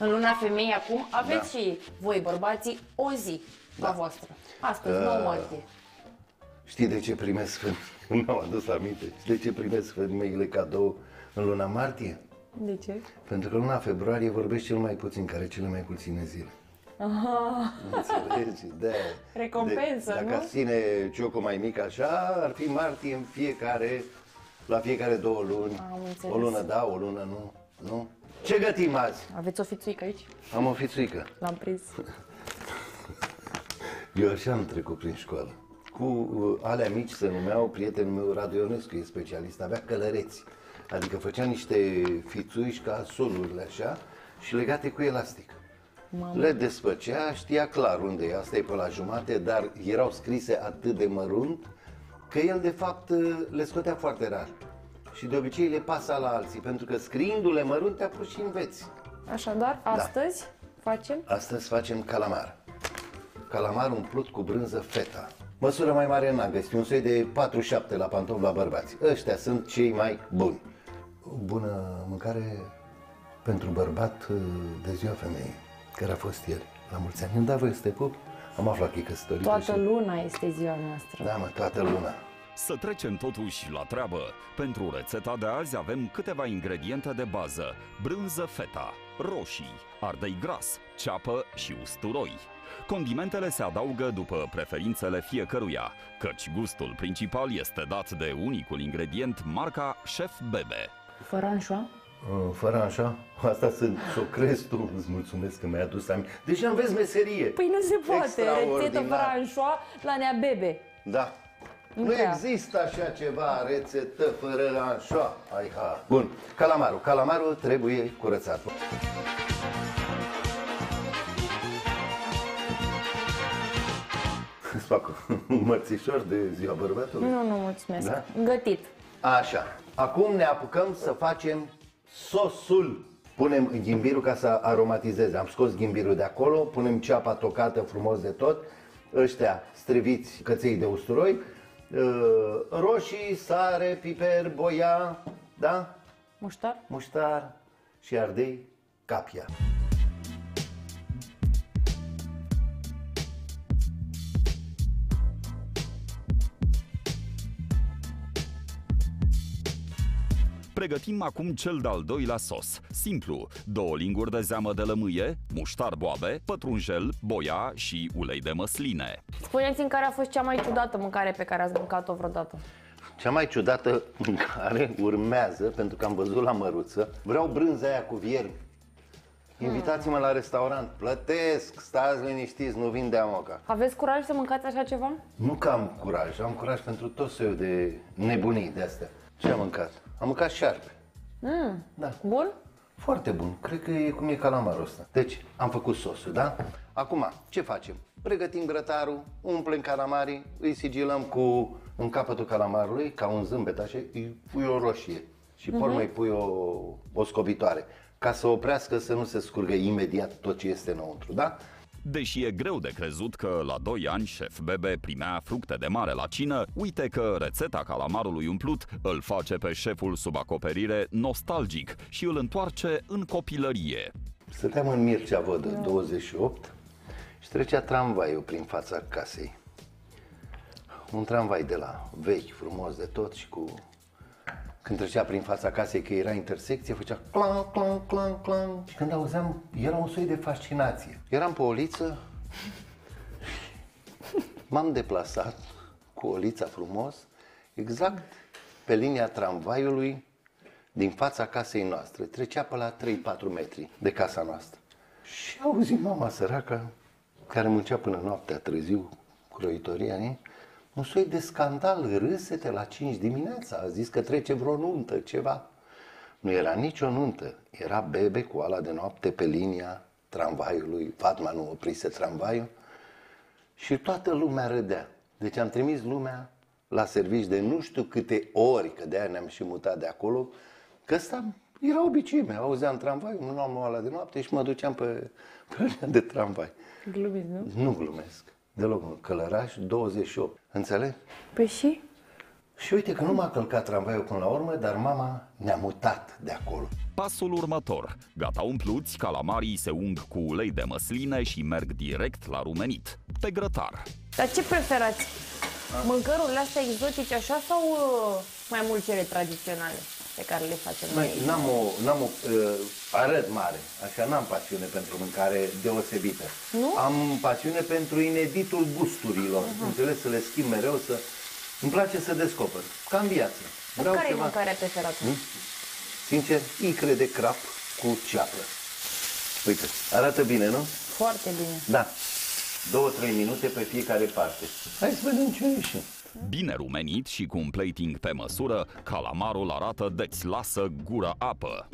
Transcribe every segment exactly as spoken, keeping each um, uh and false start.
În luna femeii acum aveți da. și voi, bărbații, o zi da. la voastră. Astăzi, uh, nouă martie. Știi de ce primesc sfânt? Mi-am adus aminte. Știi de ce primesc femeile cadou în luna martie? De ce? Pentru că în luna februarie vorbești cel mai puțin, care are cele mai puține zile. Aha. Înțelegi? De, Recompensă, de, Dacă nu? ține ciocul mai mic așa, ar fi martie în fiecare, la fiecare două luni. O lună da, o lună nu. nu? Ce gătim azi? Aveți o fițuică aici? Am o fițuică. L-am prins. Eu așa am trecut prin școală. Cu alea mici se numeau, prietenul meu, Radu Ionescu, e specialist, avea călăreți. Adică făcea niște fițuici ca solurile așa și legate cu elastic. Mamă. Le desfăcea, știa clar unde e, asta e pe la jumate, dar erau scrise atât de mărunt că el de fapt le scotea foarte rar. Și de obicei le pasa la alții, pentru că scriindu-le mărunt te apuci și înveți. Așadar, astăzi da. facem? Astăzi facem calamar. Calamar umplut cu brânză feta. Măsură mai mare n-am găsit, un soi de patruzeci și șapte la pantofi la bărbați. Ăștia sunt cei mai buni. O bună mâncare pentru bărbat de ziua femeii, care a fost ieri, la mulți ani. Îmi da voie să te pup, am aflat că e căsătorită. Toată și... luna este ziua noastră. Da, mă, toată luna. Să trecem totuși la treabă. Pentru rețeta de azi avem câteva ingrediente de bază. Brânză feta, roșii, ardei gras, ceapă și usturoi. Condimentele se adaugă după preferințele fiecăruia, căci gustul principal este dat de unicul ingredient, marca Chef Bebe. Fără anșoa? Fără așa, asta sunt socrestul, îți mulțumesc că mi-ai adus aminte. Deci am vezi meserie. Păi nu se poate, rețetă fără anșoa la Nea Bebe. Da. Nu există așa ceva, rețetă fără anșoa. Hai, ha. Bun, calamarul. Calamarul trebuie curățat. Îți fac un mărțișor de ziua bărbatului? Nu, nu, mulțumesc. Da? Gătit. Așa. Acum ne apucăm să facem sosul. Punem ghimbirul ca să aromatizeze. Am scos ghimbirul de acolo, punem ceapa tocată frumos de tot, ăștia striviți căței de usturoi, roșii, sare, piper, boia, da? Muștar. Muștar și ardei capia. Pregătim acum cel de-al doilea sos. Simplu, două linguri de zeamă de lămâie, muștar boabe, pătrunjel, boia și ulei de măsline. Spuneți-mi care a fost cea mai ciudată mâncare pe care ați mâncat-o vreodată. Cea mai ciudată mâncare urmează, pentru că am văzut la Măruță. Vreau brânza aia cu viermi. Invitați-mă la restaurant, plătesc, stați liniștiți, nu vin de amoca. Aveți curaj să mâncați așa ceva? Nu că am curaj, am curaj pentru tot soiul de nebunii de astea. Ce am mâncat? Am mâncat șarpe. Mm, da. Bun? Foarte bun. Cred că e cum e calamarul ăsta. Deci, am făcut sosul, da? Acum, ce facem? Pregătim grătarul, umplem calamarii, îi sigilăm cu în capătul calamarului, ca un zâmbet așa, îi pui o roșie și pe urmă îi pui o, o scobitoare, ca să oprească să nu se scurgă imediat tot ce este înăuntru, da? Deși e greu de crezut că la doi ani Chef Bebe primea fructe de mare la cină, uite că rețeta calamarului umplut îl face pe șeful sub acoperire nostalgic și îl întoarce în copilărie. Stăteam în Mircea Vodă, douăzeci și opt, și trecea tramvaiul prin fața casei. Un tramvai de la vechi, frumos de tot și cu... Când trecea prin fața casei, că era intersecție, făcea clan, clan, clan, clan. Și când auzeam, era un soi de fascinație. Eram pe o liță, m-am deplasat cu o liță frumos, exact pe linia tramvaiului din fața casei noastre. Trecea pe la trei patru metri de casa noastră. Și auzi mama săracă, care muncea până noaptea târziu cu croitoria, ne? Un soi de scandal, râsete la cinci dimineața, a zis că trece vreo nuntă, ceva. Nu era nicio nuntă, era Bebe cu ala de noapte pe linia tramvaiului, Fatma nu oprise tramvaiul și toată lumea râdea. Deci am trimis lumea la servici de nu știu câte ori, că de-aia ne-am și mutat de acolo, că ăsta era obicei meu, auzeam tramvaiul, nu luam ala de noapte și mă duceam pe, pe linia de tramvai. Glumesc, nu? Nu glumesc. Deloc, în Călărași, douăzeci și opt. Înțeleg? Păi și? Și uite că nu m-a călcat tramvaiul până la urmă, dar mama ne-a mutat de acolo. Pasul următor. Gata umpluți, calamarii se ung cu ulei de măsline și merg direct la rumenit, pe grătar. Dar ce preferați? Mâncărurile astea exotice așa sau mai mult cele tradiționale pe care le facem noi? N-am o, n-am o uh, arăt mare, așa n-am pasiune pentru mâncare deosebită. Nu? Am pasiune pentru ineditul gusturilor. Uh-huh. Înțeles, să le schimb mereu, să... Îmi place să descoper, ca în viață. Care e mâncarea preferată? Hmm? Sincer, icre de crap cu ceapă. Uite, arată bine, nu? Foarte bine. Da. două trei minute pe fiecare parte. Hai să vedem ce ieșim. Bine rumenit și cu un plating pe măsură, calamarul arată de-ți lasă gura apă.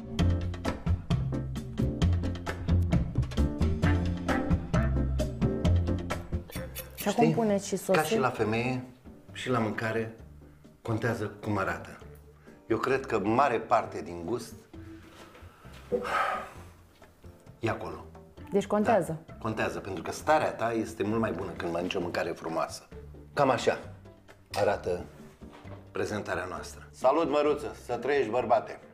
Și acum puneți și sosul. Ca și la femeie, și la mâncare, contează cum arată. Eu cred că mare parte din gust e acolo. Deci contează. Da, contează, pentru că starea ta este mult mai bună când mănânci o mâncare frumoasă. Cam așa arată prezentarea noastră. Salut, Măruță! Să trăiești, bărbate!